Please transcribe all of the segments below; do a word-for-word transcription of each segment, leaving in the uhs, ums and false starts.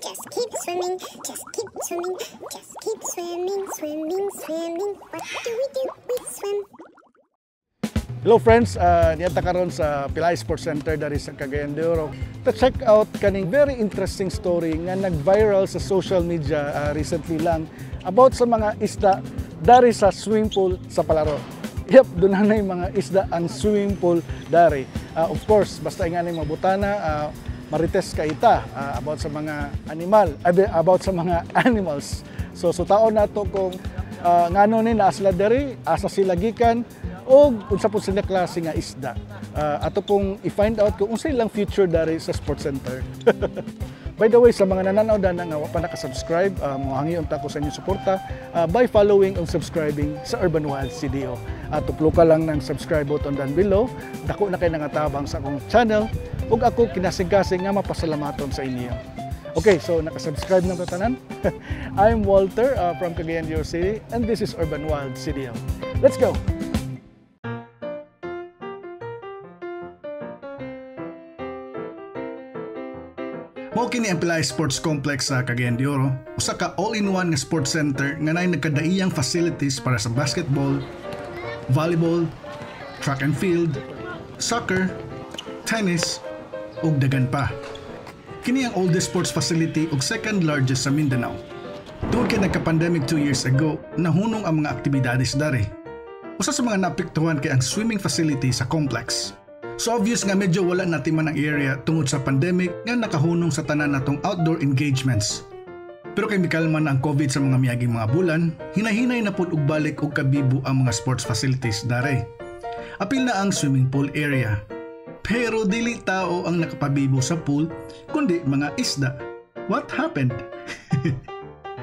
Just keep swimming, just keep swimming, just keep swimming, swimming, swimming. What do we do? We swim. Hello friends, uh, niata karon sa Pelaez Sports Center dari sa Cagayan de Oro. To check out kaning very interesting story nga nag-viral sa social media uh, recently lang about sa mga isda dari sa swimming pool sa Palaro. Yep, doon na yung mga isda ang swimming pool dari. Uh, of course, basta ingani mabutana, uh, marites ka ita uh, about sa mga animal, uh, about sa mga animals. So, so taon na to kung uh, ngano ni naasla dari, asa sila gikan, o unsa pud sila klase nga isda. Uh, ato pong i-find out kung unsa ilang future dari sa sports center. By the way, sa mga nananaw na nga wa pa naka-subscribe, uh, mohangion ta ko sa inyong suporta uh, by following and subscribing sa Urban Wilde C D O. At uh, tuplo ka lang ng subscribe button down below. Dako na kay nangatabang sa akong channel ug ako kinasing-kasing nga mapasalamaton sa inyo. Okay, so naka-subscribe na tanan. I'm Walter uh, from Cagayan de Oro City and this is Urban Wilde C D O. Let's go. Mao kini ang Pelaez Sports Complex sa Cagayan de Oro, usa ka all-in-one nga sports center nga naay nagkadaiyang facilities para sa basketball, volleyball, track and field, soccer, tennis ug dagan pa. Kini ang oldest sports facility ug second largest sa Mindanao. Tungod kay nagka-pandemic two years ago, nahunong ang mga aktibidades dari. Usa sa mga naapektuhan kay ang swimming facility sa complex. So obvious nga medyo wala natiman ang area tungod sa pandemic nga nakahunong sa tanan natong outdoor engagements. Pero kay mikalma na ang COVID sa mga miaging mga bulan, hinahinay na pud og balik og kabibo ang mga sports facilities dari. Apil na ang swimming pool area. Pero dili tao ang nakapabibo sa pool kundi mga isda. What happened?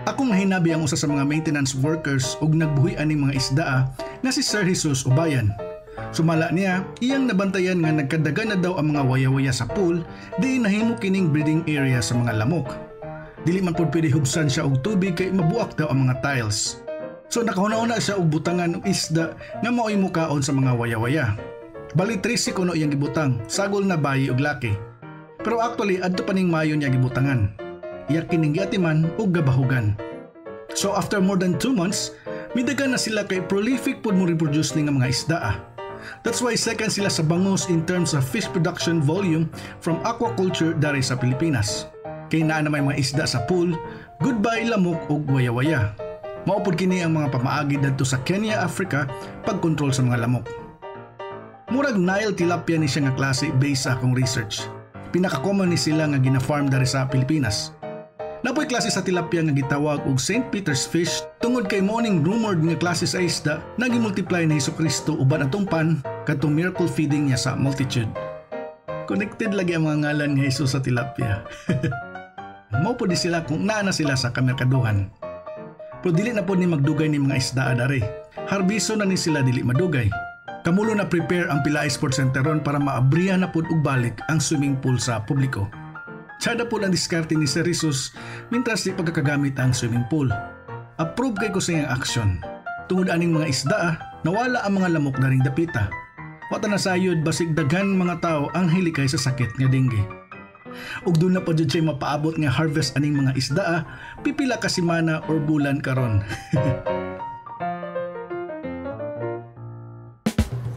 Akong nahinabi ang usa sa mga maintenance workers og nagbuhi ani mga isda na si Sir Jesus Obayan. Sumala niya, iyang nabantayan nga nagkadaga na daw ang mga waya-waya sa pool, di nahimo kining breeding area sa mga lamok. Dili man pud pwede hugsan siya og tubig kay mabuak daw ang mga tiles. So nakahuna-una siya og butangan og isda nga maoy mukaon sa mga waya-waya. Bali three kuno iyang gibutang, sagol na bayi og laki. Pero actually adto pa ning Mayo niya gibutangan. Iya kining giatiman og gabahugan. So after more than two months, midagan na sila kay prolific pud mo reproduce ning mga isda. That's why second sila sa bangos in terms of fish production volume from aquaculture dari sa Pilipinas. Kay naa na may mga isda sa pool, goodbye lamok ug waya-waya. Maupod kini ang mga pamaagi dadto sa Kenya, Africa pagkontrol sa mga lamok. Murag Nile tilapia ni siya nga klase based sa akong research. Pinaka-common ni sila nga gina-farm dari sa Pilipinas. Napoy klase sa tilapia nga gitawag og Saint Peter's fish tungod kay morning rumored nga klase sa isda na gimultiply ni Hesus Kristo uban atong pan kadtong miracle feeding niya sa multitude. Connected lagi ang mga ngalan nga Hesus sa tilapia. Mao pud sila kung naa na sila sa kamerkaduhan. Pero dili na pud ni magdugay ni mga isda dari. Harbiso na ni sila dili madugay. Kamulo na prepare ang Pelaez Sports Center ron para maabriya na pud og balik ang swimming pool sa publiko. Tsada po ang diskarte ni Sir Jesus mintras di pagkakagamit ang swimming pool. Approve kay ko sa iyang aksyon. Tungod aning mga isda, ah, nawala ang mga lamok na ring dapita. Wata na sayod basig daghan mga tao ang hilikay sa sakit nga dengue. Ug doon na pa dyan siya mapaabot nga harvest aning mga isda, ah, pipila ka semana or bulan karon.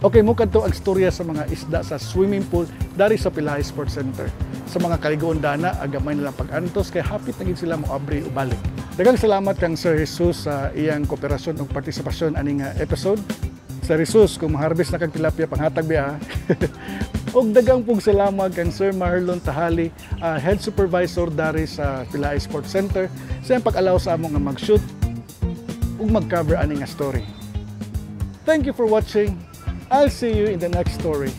Okay, mukad to ang storya sa mga isda sa swimming pool dari sa Pelaez Sports Center. Sa mga kaligoon dana, agamay nilang pag-antos kaya hapit naging sila moabri o balik. Daghang salamat kang Sir Jesus sa iyang kooperasyon o partisipasyon aning episode. Sir Jesus, kung maharbis na kang tilapia, panghatag biya. Og daghang pong salamat kang Sir Marlon Tahali, uh, Head Supervisor dari sa Pelaez Sports Center, sa iyang pag-alaw sa among mag-shoot o mag-cover aning story. Thank you for watching. I'll see you in the next story.